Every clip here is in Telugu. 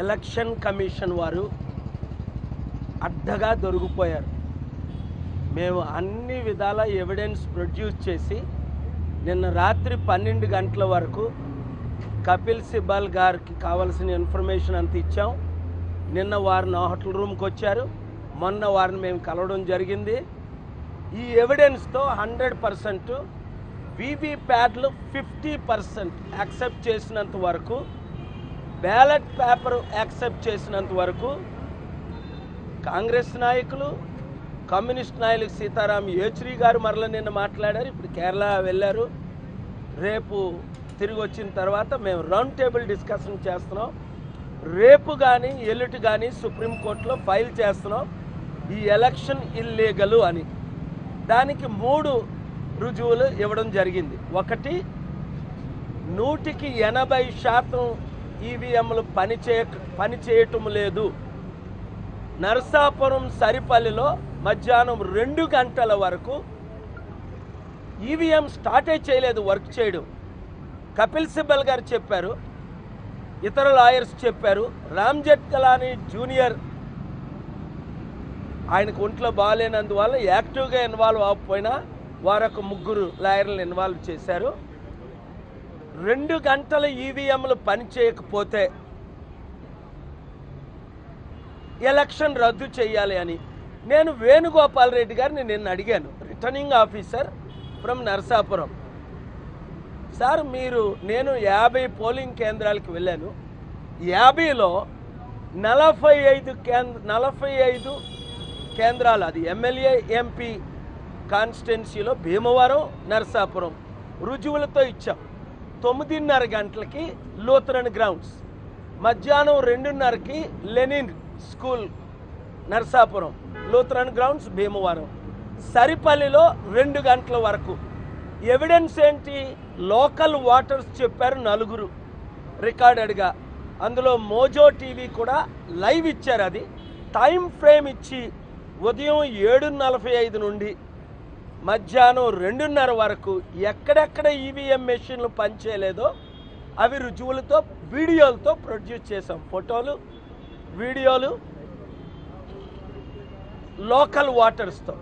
ఎలక్షన్ కమిషన్ వారు అడ్డగా దొరికిపోయారు. మేము అన్ని విధాల ఎవిడెన్స్ ప్రొడ్యూస్ చేసి నిన్న రాత్రి 12 గంటల వరకు కపిల్ సిబాల్ గారికి కావాల్సిన ఇన్ఫర్మేషన్ అంత ఇచ్చాం. నిన్న వారు నా హోటల్ రూమ్కి వచ్చారు, మొన్న వారిని మేము కలవడం జరిగింది. ఈ ఎవిడెన్స్తో 100% వీవీ ప్యాడ్లు 50% యాక్సెప్ట్ చేసినంత వరకు, బ్యాలెట్ పేపర్ యాక్సెప్ట్ చేసినంత వరకు కాంగ్రెస్ నాయకులు, కమ్యూనిస్ట్ నాయకులు సీతారాం యేచూరి గారు మరల నిన్న మాట్లాడారు, ఇప్పుడు కేరళ వెళ్ళారు. రేపు తిరిగి వచ్చిన తర్వాత మేము రౌండ్ టేబుల్ డిస్కషన్ చేస్తున్నాం. రేపు కానీ ఎల్లుటి కానీ సుప్రీంకోర్టులో ఫైల్ చేస్తున్నాం ఈ ఎలక్షన్ ఇల్లీగల్ అని. దానికి 3 రుజువులు ఇవ్వడం జరిగింది. ఒకటి, 180% ఈవీఎంలు పనిచేయటం లేదు. నర్సాపురం సరిపల్లిలో మధ్యాహ్నం 2 గంటల వరకు ఈవీఎం స్టార్టే చేయలేదు వర్క్ చేయడం. కపిల్ సిబల్ గారు చెప్పారు, ఇతర లాయర్స్ చెప్పారు. రామ్ జెట్కలాని జూనియర్ ఆయనకు ఒంట్లో బాగాలేనందువల్ల యాక్టివ్గా ఇన్వాల్వ్ అవ్వకపోయినా వారొక 3 లాయర్లను ఇన్వాల్వ్ చేశారు. 2 గంటల ఈవీఎంలు పనిచేయకపోతే ఎలక్షన్ రద్దు చేయాలి అని నేను వేణుగోపాల్ రెడ్డి గారిని నిన్న అడిగాను, returning officer from Narsapuram. Sir మీరు, నేను 50 పోలింగ్ కేంద్రాలకు వెళ్ళాను. 50లో 45 కేంద్రాలు, అది ఎమ్మెల్యే ఎంపీ కాన్స్టిట్యున్సీలో భీమవరం, నర్సాపురం రుజువులతో ఇచ్చాం. 9:30 గంటలకి లూథరన్ గ్రౌండ్స్, మధ్యాహ్నం 2:30కి Lenin school Narsapuram, Lutheran grounds Bhimavaram, సరిపల్లిలో 2 గంటల వరకు. ఎవిడెన్స్ ఏంటి? లోకల్ ఓటర్స్ చెప్పారు 4 రికార్డెడ్గా. అందులో మోజో టీవీ కూడా లైవ్ ఇచ్చారు. అది టైం ఫ్రేమ్ ఇచ్చి ఉదయం 7:45 నుండి మధ్యాహ్నం 2:30 వరకు ఎక్కడెక్కడ ఈవీఎం మెషిన్లు పనిచేయలేదో అవి రుజువులతో వీడియోలతో ప్రొడ్యూస్ చేసాం. ఫోటోలు, వీడియోలు, లోకల్ ఓటర్స్తో.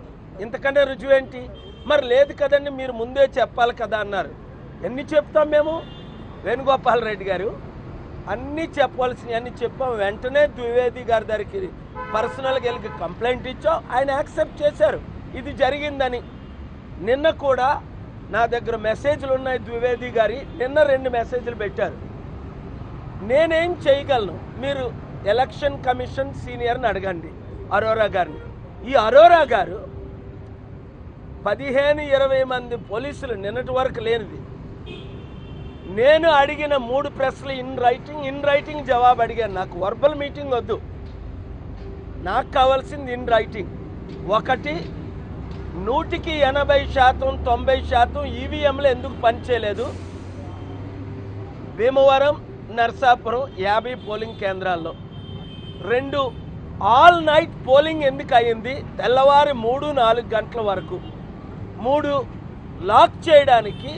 ఇంతకంటే రుజువు ఏంటి? మరి లేదు కదండి, మీరు ముందే చెప్పాలి కదా అన్నారు. ఎన్ని చెప్తాం మేము? వేణుగోపాల్ రెడ్డి గారు అన్నీ చెప్పవలసినవి అన్నీ చెప్పాం. వెంటనే ద్వివేది గారి దగ్గరికి పర్సనల్గా వెళ్ళి కంప్లైంట్ ఇచ్చాం. ఆయన యాక్సెప్ట్ చేశారు ఇది జరిగిందని. నిన్న కూడా నా దగ్గర మెసేజ్లు ఉన్నాయి ద్వివేది గారి. నిన్న 2 మెసేజ్లు పెట్టారు. నేనేం చేయగలను? మీరు ఎలక్షన్ కమిషన్ సీనియర్ని అడగండి, అరోరా గారిని. ఈ అరోరా గారు 15-20 మంది పోలీసులు నిన్నటి వరకు లేనిది. నేను అడిగిన 3 ప్రశ్నలు ఇన్ రైటింగ్ జవాబు అడిగాను. నాకు వర్బల్ మీటింగ్ వద్దు, నాకు కావాల్సింది ఇన్ రైటింగ్. ఒకటి, 180%, 90% ఈవీఎంలు ఎందుకు పనిచేయలేదు భీమవరం, నర్సాపురం 50 పోలింగ్ కేంద్రాల్లో? 2, ఆల్ నైట్ పోలింగ్ ఎందుకు అయింది తెల్లవారి 3-4 గంటల వరకు? 3, లాక్ చేయడానికి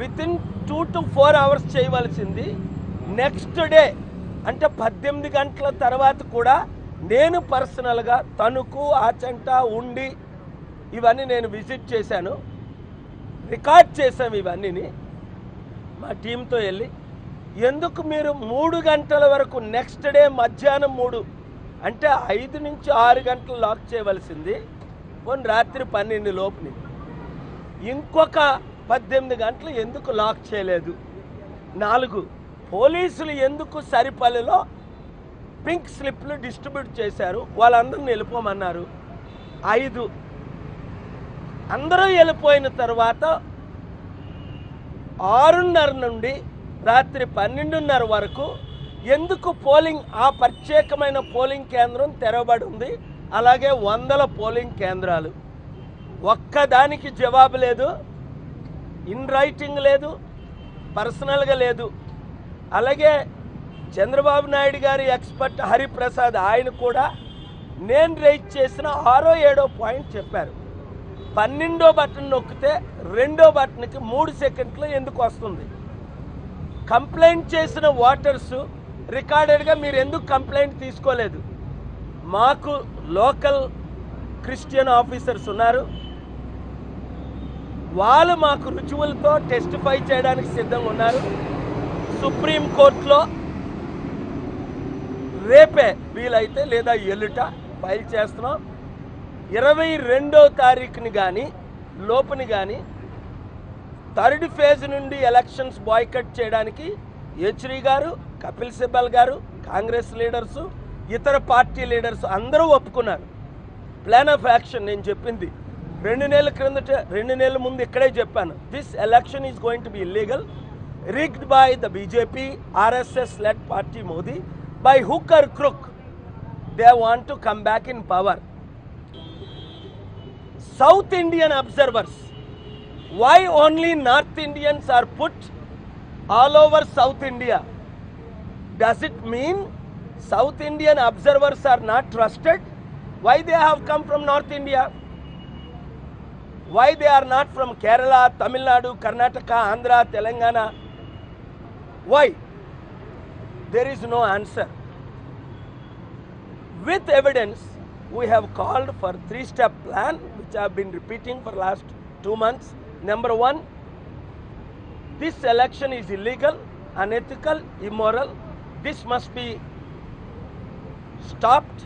వితిన్ 2 to 4 hours చేయవలసింది నెక్స్ట్ డే, అంటే 18 గంటల తర్వాత కూడా. నేను పర్సనల్గా తణుకు, ఆచంట, ఉండి ఇవన్నీ నేను విజిట్ చేశాను, రికార్డ్ చేశాము ఇవన్నీ మా టీంతో వెళ్ళి. ఎందుకు మీరు 3 గంటల వరకు నెక్స్ట్ డే మధ్యాహ్నం 3, అంటే 5 నుంచి 6 గంటలు లాక్ చేయవలసింది కొన్ని రాత్రి 12 లోపుని, ఇంకొక 18 గంటలు ఎందుకు లాక్ చేయలేదు? 4, పోలీసులు ఎందుకు సరిపల్లిలో పింక్ స్లిప్లు డిస్ట్రిబ్యూట్ చేశారు, వాళ్ళందరిని వెళ్ళిపోమన్నారు? 5, అందరూ వెళ్ళిపోయిన తర్వాత 6:30 నుండి రాత్రి 12:30 వరకు ఎందుకు పోలింగ్, ఆ ప్రత్యేకమైన పోలింగ్ కేంద్రం తెరవబడి ఉంది? అలాగే వందల పోలింగ్ కేంద్రాలు. ఒక్కదానికి జవాబు లేదు, ఇన్ రైటింగ్ లేదు, పర్సనల్గా లేదు. అలాగే చంద్రబాబు నాయుడు గారి ఎక్స్పర్ట్ హరిప్రసాద్, ఆయన కూడా నేను రైజ్ చేసిన 6వ, 7వ పాయింట్ చెప్పారు. 12వ బటన్ నొక్కితే 2వ బటన్కి 3 సెకండ్లు ఎందుకు వస్తుంది? కంప్లైంట్ చేసిన ఓటర్సు రికార్డెడ్గా మీరు ఎందుకు కంప్లైంట్ తీసుకోలేదు? మాకు లోకల్ క్రిస్టియన్ ఆఫీసర్స్ ఉన్నారు, వాళ్ళు మాకు రుజువులతో టెస్టిఫై చేయడానికి సిద్ధంగా ఉన్నారు. సుప్రీంకోర్టులో రేపే వీలైతే లేదా ఎల్లుట ఫైల్ చేస్తున్నాం. 22వ తారీఖుని కానీ లోపుని కానీ 3rd ఫేజ్ నుండి ఎలక్షన్స్ బాయ్కట్ చేయడానికి హెచ్రీ గారు, కపిల్ సిబల్ గారు, కాంగ్రెస్ లీడర్సు, ఇతర పార్టీ లీడర్స్ అందరూ ఒప్పుకున్నారు. ప్లాన్ ఆఫ్ యాక్షన్ నేను చెప్పింది 2 నెలల ముందు ఇక్కడే చెప్పాను. This election is going to be illegal, rigged by the BJP, RSS-led party Modi. By hook or crook, they want to come back in power. South Indian observers, why only North Indians are put all over South India? Does it mean South Indian observers are not trusted? Why they have come from North India? Why they are not from Kerala, Tamil Nadu, Karnataka, Andhra, Telangana? Why? There is no answer. With evidence, we have called for 3-step plan, which I have been repeating for last 2 months. Number one, this election is illegal, unethical, immoral. This must be stopped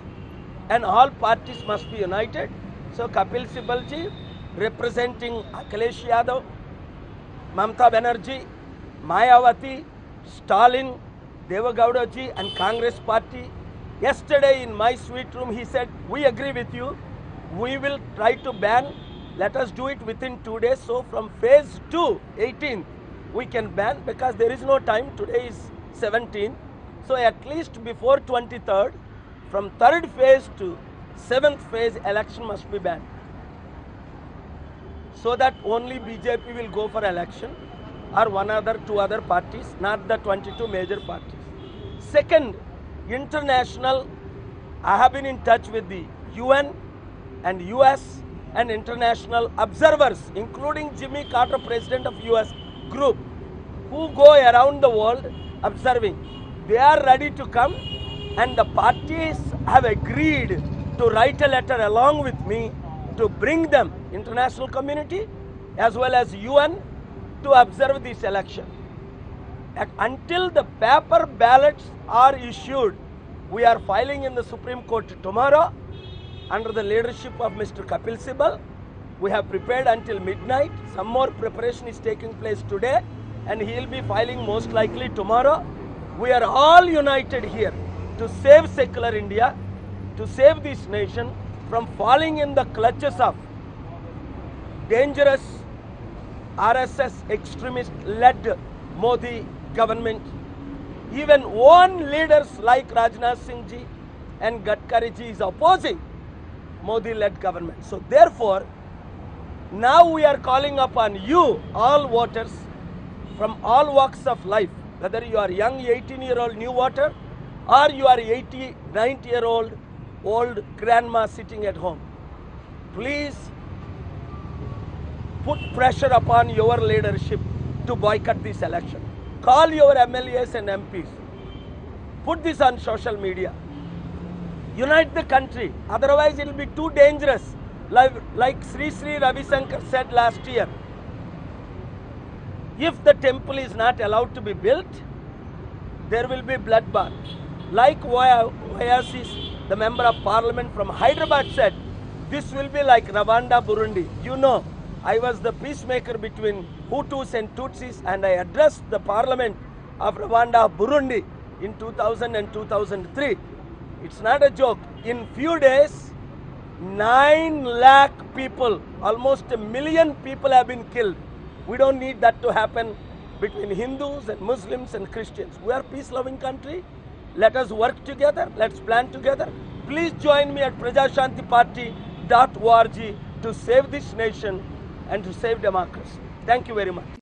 and all parties must be united. So Kapil Sibal ji, representing Akhilesh Yadav, Mamata Banerjee, Mayawati, Stalin, Devagaudoji and Congress party. Yesterday in my sweet room he said, we agree with you, we will try to ban, let us do it within 2 days. So from phase 2, 18th, we can ban because there is no time, today is 17th. So at least before 23rd, from 3rd phase to 7th phase election must be banned. So that only BJP will go for election or one other, two other parties, not the 22 major parties. Second, international, I have been in touch with the UN and US and international observers, including Jimmy Carter, president of US group, who go around the world observing. They are ready to come and the parties have agreed to write a letter along with me to bring them, international community as well as UN, to observe this election. And until the paper ballots are issued, we are filing in the Supreme Court tomorrow under the leadership of Mr. Kapil Sibal. We have prepared until midnight. Some more preparation is taking place today and he will be filing most likely tomorrow. We are all united here to save secular India, to save this nation from falling in the clutches of dangerous RSS extremist-led Modi government. Even own leaders like Rajnath Singh ji and Gadkari ji is opposing Modi-led government. So therefore, now we are calling upon you, all voters from all walks of life, whether you are young 18-year-old new voter or you are 80, 90-year-old old grandma sitting at home. Please put pressure upon your leadership to boycott this election. Call your MLAs and MPs. Put this on social media. Unite the country. Otherwise, it will be too dangerous. Like Sri Sri Ravi Shankar said last year, if the temple is not allowed to be built, there will be bloodbath. Like Oasis, the member of parliament from Hyderabad said, this will be like Rwanda, Burundi. You know, I was the peacemaker between Hutus and Tutsis and I addressed the parliament of Rwanda, Burundi in 2000 and 2003. It's not a joke. In few days, 9 lakh people, almost 1 million people have been killed. We don't need that to happen between Hindus and Muslims and Christians. We are a peace-loving country. Let us work together, let's plan together. Please join me at prajashantiparty.org to save this nation and to save democracy. Thank you very much.